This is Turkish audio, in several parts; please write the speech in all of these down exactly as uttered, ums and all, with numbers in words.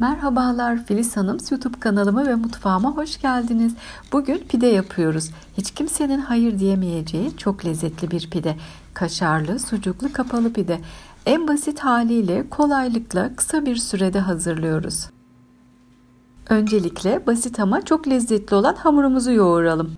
Merhabalar, Filiz Hanım YouTube kanalıma ve mutfağıma hoş geldiniz. Bugün pide yapıyoruz. Hiç kimsenin hayır diyemeyeceği çok lezzetli bir pide. Kaşarlı, sucuklu, kapalı pide. En basit haliyle kolaylıkla kısa bir sürede hazırlıyoruz. Öncelikle basit ama çok lezzetli olan hamurumuzu yoğuralım.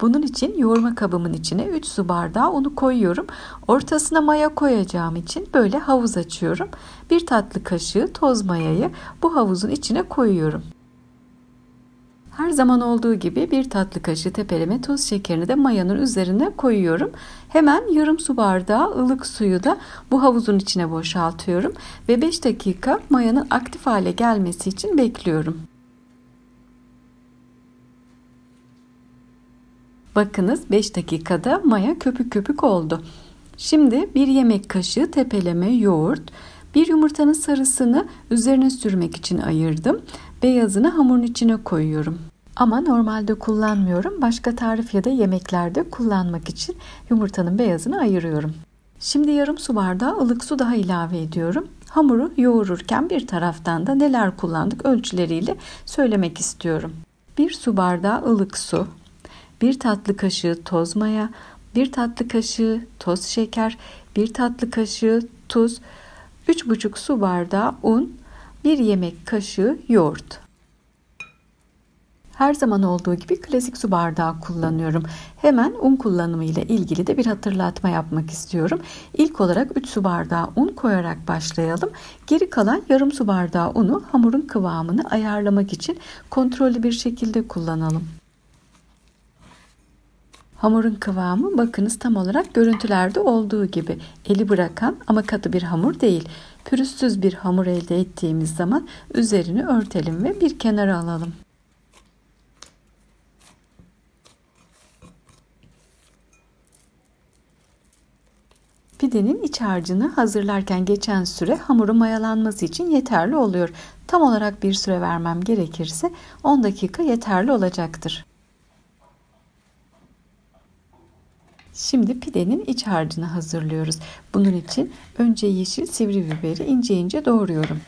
Bunun için yoğurma kabımın içine üç su bardağı unu koyuyorum. Ortasına maya koyacağım için böyle havuz açıyorum. bir tatlı kaşığı toz mayayı bu havuzun içine koyuyorum. Her zaman olduğu gibi bir tatlı kaşığı tepeleme toz şekerini de mayanın üzerine koyuyorum. Hemen yarım su bardağı ılık suyu da bu havuzun içine boşaltıyorum. Ve beş dakika mayanın aktif hale gelmesi için bekliyorum. Bakınız beş dakikada maya köpük köpük oldu. Şimdi bir yemek kaşığı tepeleme yoğurt, bir yumurtanın sarısını üzerine sürmek için ayırdım. Beyazını hamurun içine koyuyorum. Ama normalde kullanmıyorum. Başka tarif ya da yemeklerde kullanmak için yumurtanın beyazını ayırıyorum. Şimdi yarım su bardağı ılık su daha ilave ediyorum. Hamuru yoğururken bir taraftan da neler kullandık ölçüleriyle söylemek istiyorum. bir su bardağı ılık su, bir tatlı kaşığı toz maya, bir tatlı kaşığı toz şeker, bir tatlı kaşığı tuz, üç buçuk su bardağı un, bir yemek kaşığı yoğurt. Her zaman olduğu gibi klasik su bardağı kullanıyorum. Hemen un kullanımı ile ilgili de bir hatırlatma yapmak istiyorum. İlk olarak üç su bardağı un koyarak başlayalım. Geri kalan yarım su bardağı unu hamurun kıvamını ayarlamak için kontrollü bir şekilde kullanalım. Hamurun kıvamı bakınız tam olarak görüntülerde olduğu gibi eli bırakan ama katı bir hamur değil. Pürüzsüz bir hamur elde ettiğimiz zaman üzerini örtelim ve bir kenara alalım. Pidenin iç harcını hazırlarken geçen süre hamurun mayalanması için yeterli oluyor. Tam olarak bir süre vermem gerekirse on dakika yeterli olacaktır. Şimdi pidenin iç harcını hazırlıyoruz. Bunun için önce yeşil sivri biberi ince ince doğruyorum.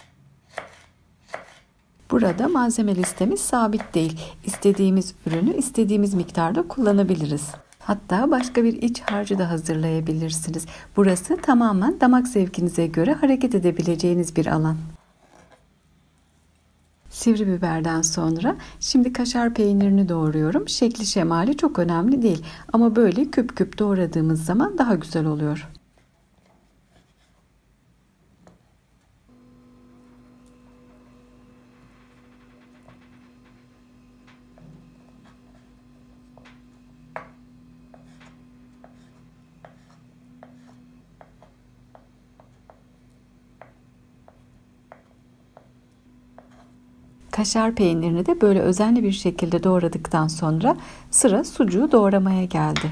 Burada malzeme listemiz sabit değil. İstediğimiz ürünü istediğimiz miktarda kullanabiliriz. Hatta başka bir iç harcı da hazırlayabilirsiniz. Burası tamamen damak zevkinize göre hareket edebileceğiniz bir alan. Sivri biberden sonra şimdi kaşar peynirini doğruyorum. Şekli şemali çok önemli değil ama böyle küp küp doğradığımız zaman daha güzel oluyor. Kaşar peynirini de böyle özenli bir şekilde doğradıktan sonra sıra sucuğu doğramaya geldi.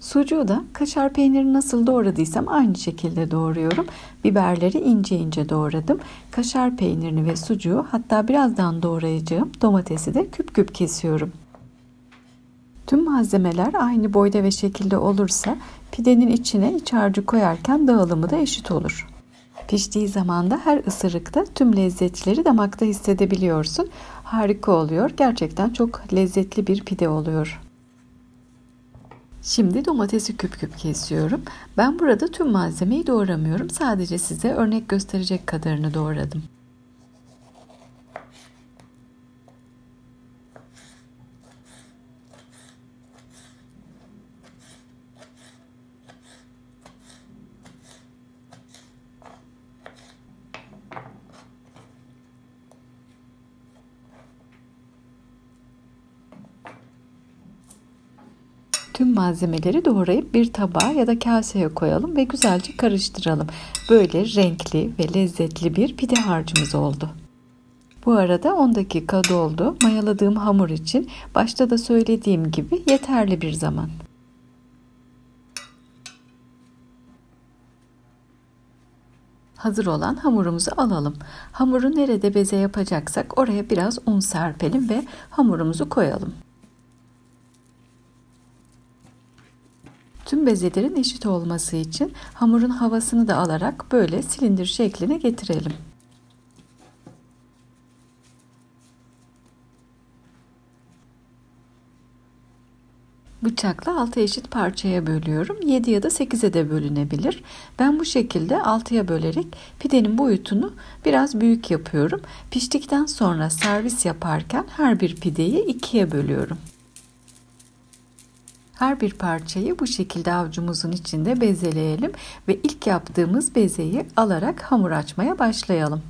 Sucuğu da kaşar peynirini nasıl doğradıysam aynı şekilde doğruyorum. Biberleri ince ince doğradım. Kaşar peynirini ve sucuğu, hatta birazdan doğrayacağım domatesi de küp küp kesiyorum. Tüm malzemeler aynı boyda ve şekilde olursa pidenin içine iç harcı koyarken dağılımı da eşit olur. Piştiği zaman da her ısırıkta tüm lezzetleri damakta hissedebiliyorsun. Harika oluyor. Gerçekten çok lezzetli bir pide oluyor. Şimdi domatesi küp küp kesiyorum. Ben burada tüm malzemeyi doğramıyorum. Sadece size örnek gösterecek kadarını doğradım. Tüm malzemeleri doğrayıp bir tabağa ya da kaseye koyalım ve güzelce karıştıralım. Böyle renkli ve lezzetli bir pide harcımız oldu. Bu arada on dakika doldu. Mayaladığım hamur için başta da söylediğim gibi yeterli bir zaman. Hazır olan hamurumuzu alalım. Hamuru nerede beze yapacaksak oraya biraz un serpelim ve hamurumuzu koyalım. Tüm bezelerin eşit olması için hamurun havasını da alarak böyle silindir şekline getirelim. bıçakla altı eşit parçaya bölüyorum. yedi ya da sekize de bölünebilir. Ben bu şekilde altıya bölerek pidenin boyutunu biraz büyük yapıyorum. Piştikten sonra servis yaparken her bir pideyi ikiye bölüyorum. Her bir parçayı bu şekilde avucumuzun içinde bezeleyelim ve ilk yaptığımız bezeyi alarak hamur açmaya başlayalım.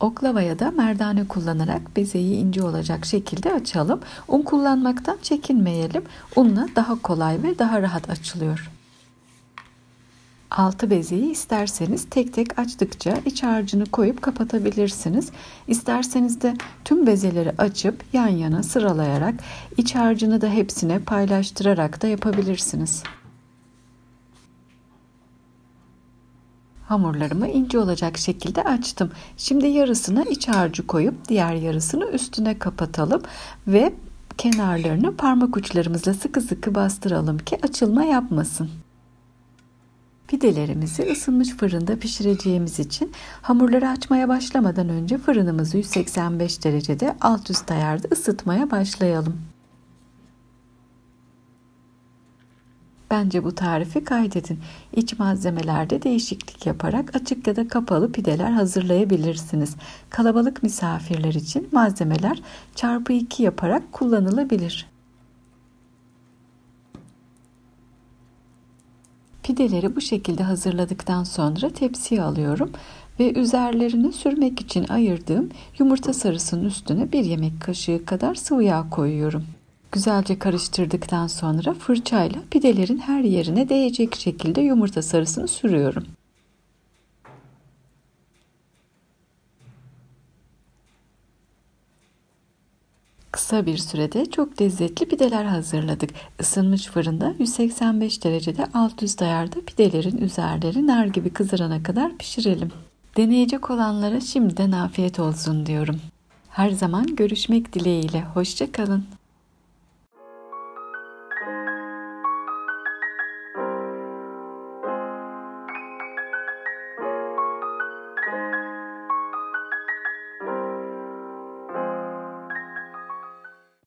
Oklava ya da merdane kullanarak bezeyi ince olacak şekilde açalım. Un kullanmaktan çekinmeyelim. Unla daha kolay ve daha rahat açılıyor. Altı bezeyi isterseniz tek tek açtıkça iç harcını koyup kapatabilirsiniz. İsterseniz de tüm bezeleri açıp yan yana sıralayarak iç harcını da hepsine paylaştırarak da yapabilirsiniz. Hamurlarımı ince olacak şekilde açtım. Şimdi yarısına iç harcı koyup diğer yarısını üstüne kapatalım ve kenarlarını parmak uçlarımızla sıkı sıkı bastıralım ki açılma yapmasın. Pidelerimizi ısınmış fırında pişireceğimiz için hamurları açmaya başlamadan önce fırınımızı yüz seksen beş derecede alt üst ayarda ısıtmaya başlayalım. Bence bu tarifi kaydedin. İç malzemelerde değişiklik yaparak açık ya da kapalı pideler hazırlayabilirsiniz. Kalabalık misafirler için malzemeler çarpı iki yaparak kullanılabilir. Pideleri bu şekilde hazırladıktan sonra tepsiye alıyorum ve üzerlerini sürmek için ayırdığım yumurta sarısının üstüne bir yemek kaşığı kadar sıvı yağ koyuyorum. Güzelce karıştırdıktan sonra fırçayla pidelerin her yerine değecek şekilde yumurta sarısını sürüyorum. Kısa bir sürede çok lezzetli pideler hazırladık. Isınmış fırında yüz seksen beş derecede alt üst ayarda pidelerin üzerleri nar gibi kızarana kadar pişirelim. Deneyecek olanlara şimdiden afiyet olsun diyorum. Her zaman görüşmek dileğiyle. Hoşça kalın.